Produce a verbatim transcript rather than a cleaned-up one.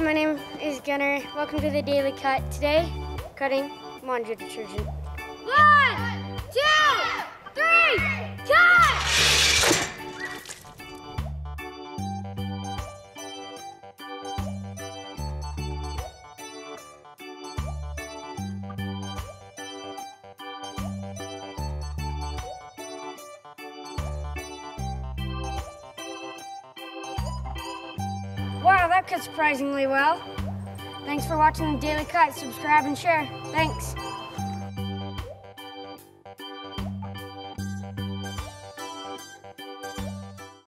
Hi, my name is Gunnar. Welcome to the Daily Cut. Today, cutting laundry detergent. One, two, three, cut! Wow, that cut surprisingly well. Thanks for watching the Daily Cut. Subscribe and share. Thanks.